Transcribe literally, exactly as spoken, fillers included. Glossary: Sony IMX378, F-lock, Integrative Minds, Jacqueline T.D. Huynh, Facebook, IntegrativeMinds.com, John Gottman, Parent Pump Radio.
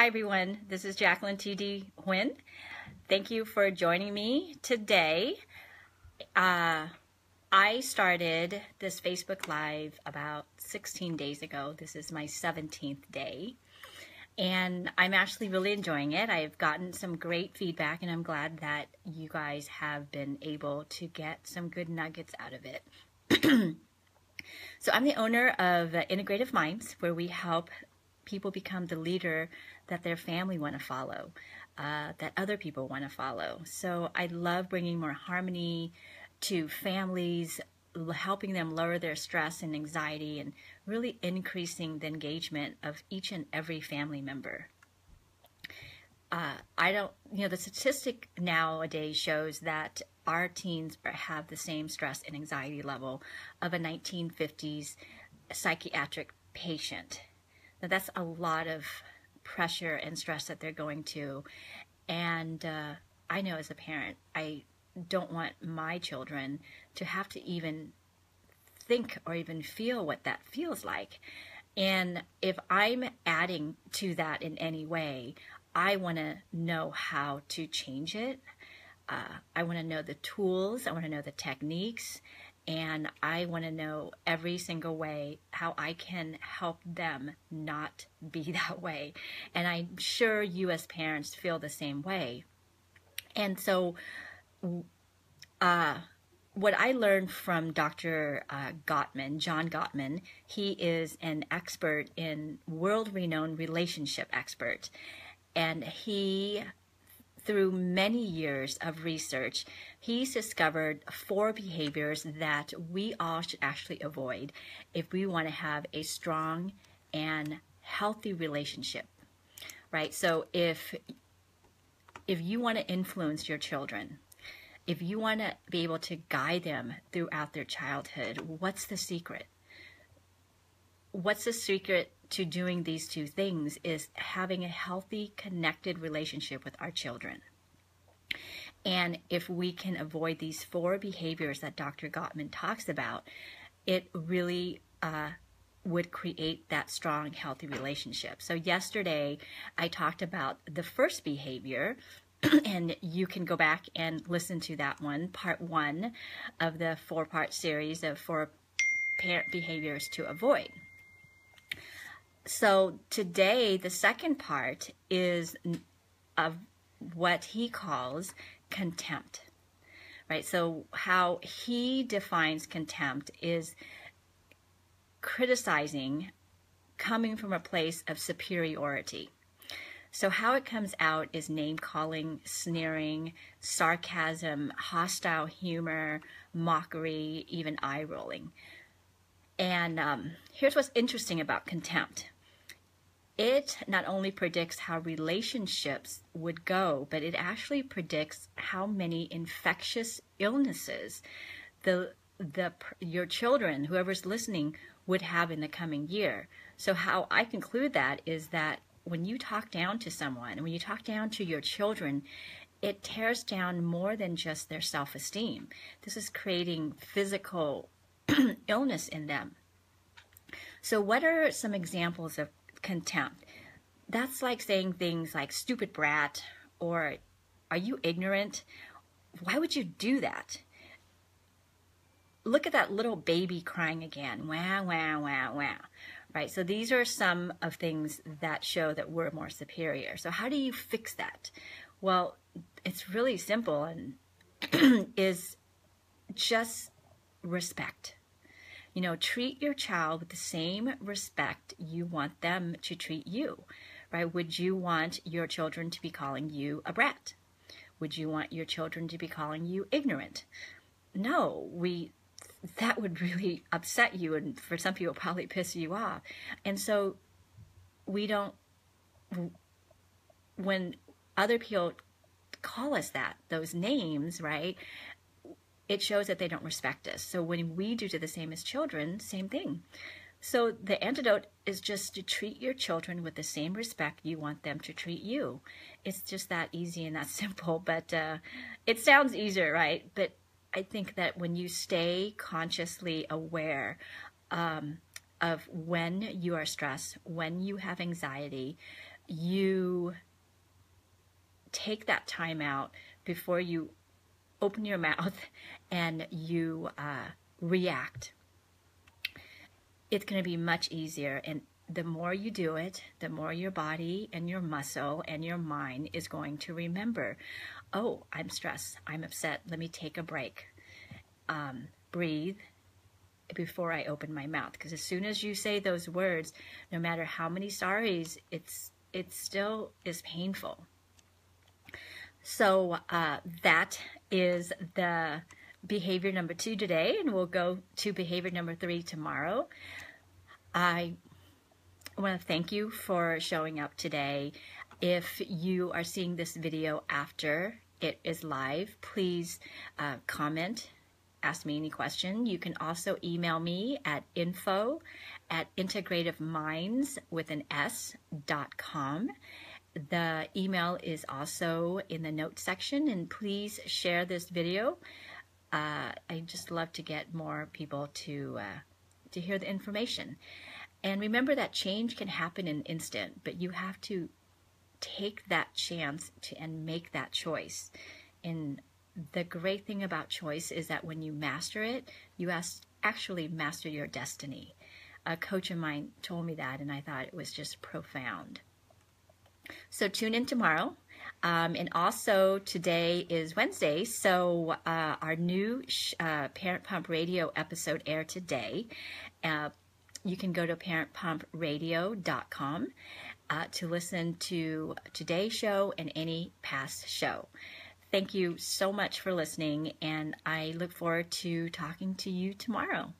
Hi, everyone. This is Jacqueline T D. Huynh. Thank you for joining me today. Uh, I started this Facebook Live about sixteen days ago. This is my seventeenth day, and I'm actually really enjoying it. I've gotten some great feedback, and I'm glad that you guys have been able to get some good nuggets out of it. So I'm the owner of Integrative Minds, where we help people become the leader that their family want to follow, uh, that other people want to follow. So I love bringing more harmony to families, helping them lower their stress and anxiety, and really increasing the engagement of each and every family member. Uh, I don't, you know, the statistic nowadays shows that our teens are, have the same stress and anxiety level of a nineteen fifties psychiatric patient. Now, that's a lot of pressure and stress that they're going to. And uh, I know as a parent, I don't want my children to have to even think or even feel what that feels like. And if I'm adding to that in any way, I want to know how to change it. Uh, I want to know the tools. I want to know the techniques. And I want to know every single way how I can help them not be that way. And I'm sure you as parents feel the same way. And so uh, what I learned from Doctor Uh, Gottman, John Gottman, he is an expert in world-renowned relationship expert. And he... Through many years of research, he's discovered four behaviors that we all should actually avoid if we want to have a strong and healthy relationship, right? So if, if you want to influence your children, if you want to be able to guide them throughout their childhood, what's the secret? What's the secret to doing these two things is having a healthy, connected relationship with our children. And if we can avoid these four behaviors that Doctor Gottman talks about, it really uh, would create that strong, healthy relationship. So yesterday, I talked about the first behavior, and you can go back and listen to that one, part one of the four-part series of four parent behaviors to avoid. So today, the second part is of what he calls contempt, right? So how he defines contempt is criticizing coming from a place of superiority. So how it comes out is name-calling, sneering, sarcasm, hostile humor, mockery, even eye-rolling. And um, here's what's interesting about contempt. It not only predicts how relationships would go, but it actually predicts how many infectious illnesses the, the, your children, whoever's listening, would have in the coming year. So how I conclude that is that when you talk down to someone, when you talk down to your children, it tears down more than just their self-esteem. This is creating physical illness in them. So what are some examples of contempt? That's like saying things like stupid brat, or are you ignorant? Why would you do that? Look at that little baby crying again. Wow, wow, wow, wow. Right? So these are some of things that show that we're more superior. So how do you fix that? Well, it's really simple, and is just respect. You know, treat your child with the same respect you want them to treat you, right? Would you want your children to be calling you a brat? Would you want your children to be calling you ignorant? No, we, that would really upset you, and for some people probably piss you off. And so we don't, when other people call us that, those names, right? It shows that they don't respect us. So when we do the same as children, same thing. So the antidote is just to treat your children with the same respect you want them to treat you. It's just that easy and that simple, but uh, it sounds easier, right? But I think that when you stay consciously aware um, of when you are stressed, when you have anxiety, you take that time out before you open your mouth and you uh, react. It's going to be much easier. And the more you do it, the more your body and your muscle and your mind is going to remember, oh, I'm stressed, I'm upset, let me take a break. Um, breathe before I open my mouth. Because as soon as you say those words, no matter how many sorries, it's it still is painful. So uh, that is the behavior number two today, and we'll go to behavior number three tomorrow. I want to thank you for showing up today. If you are seeing this video after it is live, please uh, comment, ask me any question. You can also email me at info at integrativeminds with an S dot com. The email is also in the notes section, and please share this video. Uh, I just love to get more people to uh, to hear the information. And remember that change can happen in an instant, but you have to take that chance to and make that choice. And the great thing about choice is that when you master it, you actually master your destiny. A coach of mine told me that, and I thought it was just profound. So tune in tomorrow. Um, and also today is Wednesday, so uh, our new sh uh, Parent Pump Radio episode aired today. Uh, you can go to parent pump radio dot com uh, to listen to today's show and any past show. Thank you so much for listening, and I look forward to talking to you tomorrow.